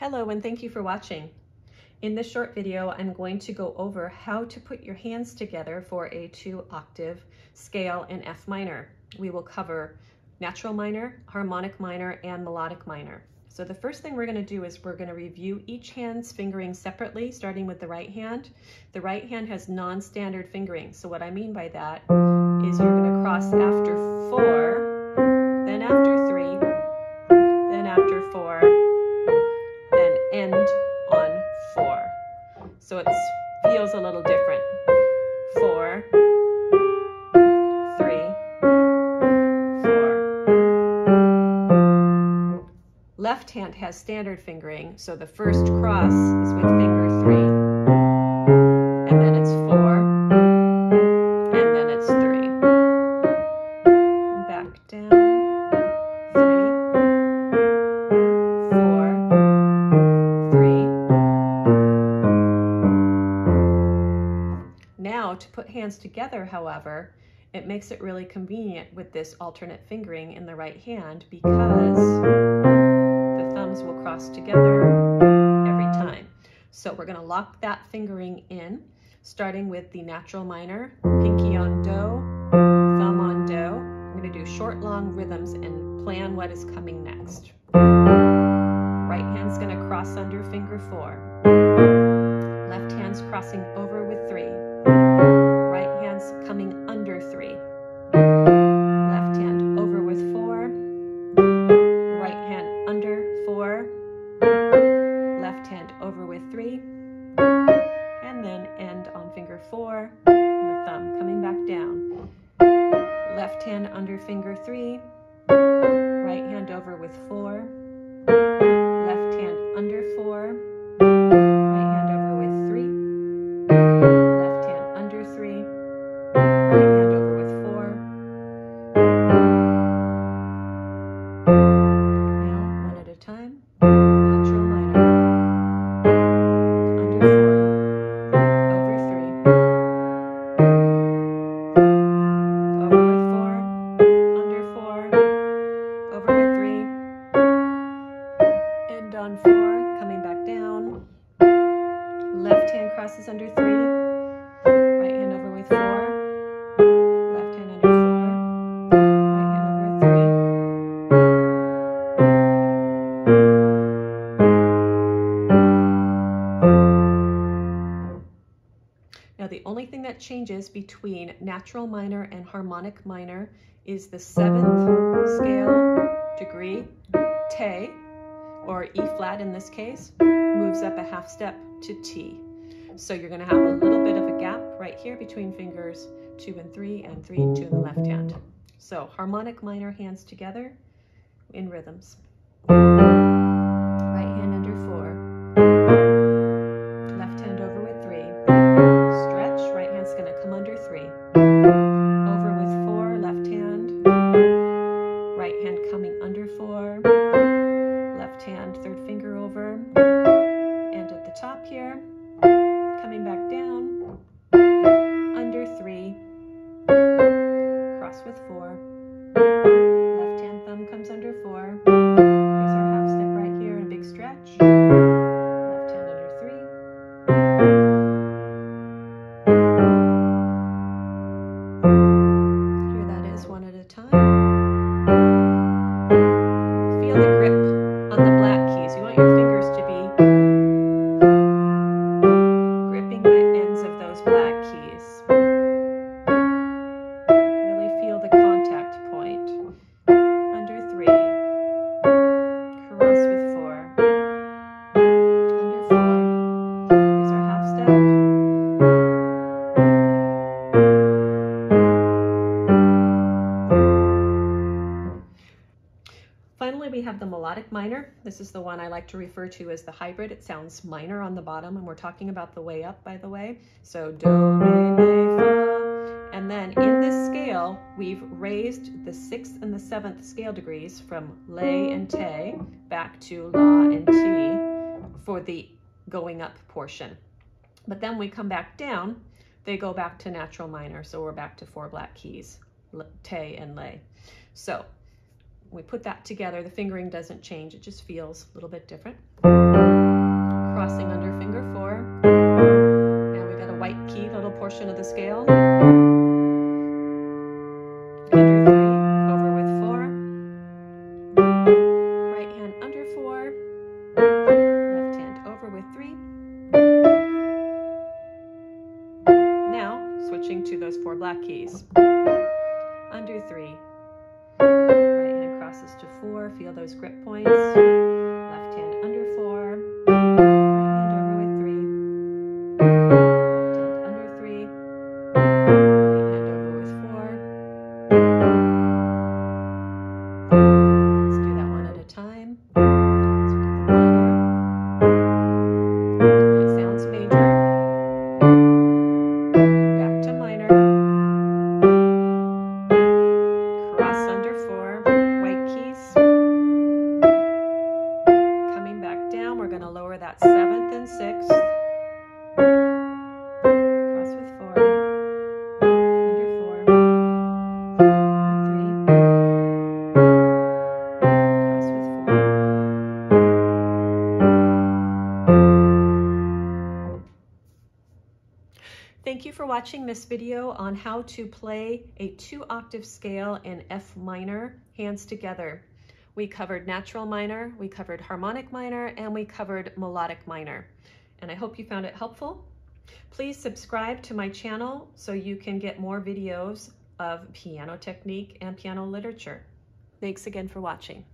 Hello and thank you for watching. In this short video, I'm going to go over how to put your hands together for a 2-octave scale in F minor. We will cover natural minor, harmonic minor, and melodic minor. So the first thing we're going to do is we're going to review each hand's fingering separately, starting with the right hand. The right hand has non-standard fingering. So what I mean by that is you're going to cross after 4, then after 3, then after 4, then end on 4. So it feels a little different. 4, 3, 4. Left hand has standard fingering, so the first cross is with finger 3, and then it's 4, and then it's 3. Back down, 3, 4, 3. Now to put hands together, however, it makes it really convenient with this alternate fingering in the right hand, because will cross together every time. So we're going to lock that fingering in, starting with the natural minor, pinky on do, thumb on do. I'm going to do short, long rhythms and plan what is coming next. Right hand's going to cross under finger 4. Left hand's crossing over with 3. Right hand's coming under 3. Left hand over with 4. Right hand under 4, left hand over with 3, and then end on finger 4, and the thumb coming back down. Left hand under finger 3, right hand over with 4, left hand under 4, right hand over with 3, left hand under 3, right hand over with 4. Time, natural minor, under 4, over 3, over with 4, under 4, over with 3, end on 4, coming back down. Left hand crosses under 3, right hand over with 4. The only thing that changes between natural minor and harmonic minor is the 7th scale degree, Te, or E flat in this case, moves up a half step to T. So you're going to have a little bit of a gap right here between fingers 2 and 3, and 3 and 2 in the left hand. So harmonic minor, hands together in rhythms. Right hand under 4. Top here, coming back down, under 3, cross with 4, left hand thumb comes under 4, here's our half step right here, a big stretch, left hand under 3, here that is, one at a time. Feel the grip on the black keys, you want your fingers to be . Finally, we have the melodic minor. This is the one I like to refer to as the hybrid. It sounds minor on the bottom, and we're talking about the way up, by the way. So do, re, mi, fa. And then in this scale, we've raised the 6th and the 7th scale degrees from lay and te back to la and ti for the going up portion. But then we come back down, they go back to natural minor. So we're back to 4 black keys, te and lay. So we put that together, the fingering doesn't change, it just feels a little bit different. crossing under finger 4. And we got a white key, little portion of the scale. Under 3, over with 4. Right hand under 4. Left hand over with 3. Now, switching to those 4 black keys. Under 3. Right hand crosses to 4, feel those grip points. Left hand under 4, right hand over with 3, left hand under 3, right hand over with 4. Let's do that one at a time. So we get the minor. That sounds major. Back to minor. Cross under 4, white keys. We're going to lower that 7th and 6th, cross with 4, under 4, 3, cross with 4. Thank you for watching this video on how to play a 2-octave scale in F minor, hands together. We covered natural minor, we covered harmonic minor, and we covered melodic minor. And I hope you found it helpful. Please subscribe to my channel so you can get more videos of piano technique and piano literature. Thanks again for watching.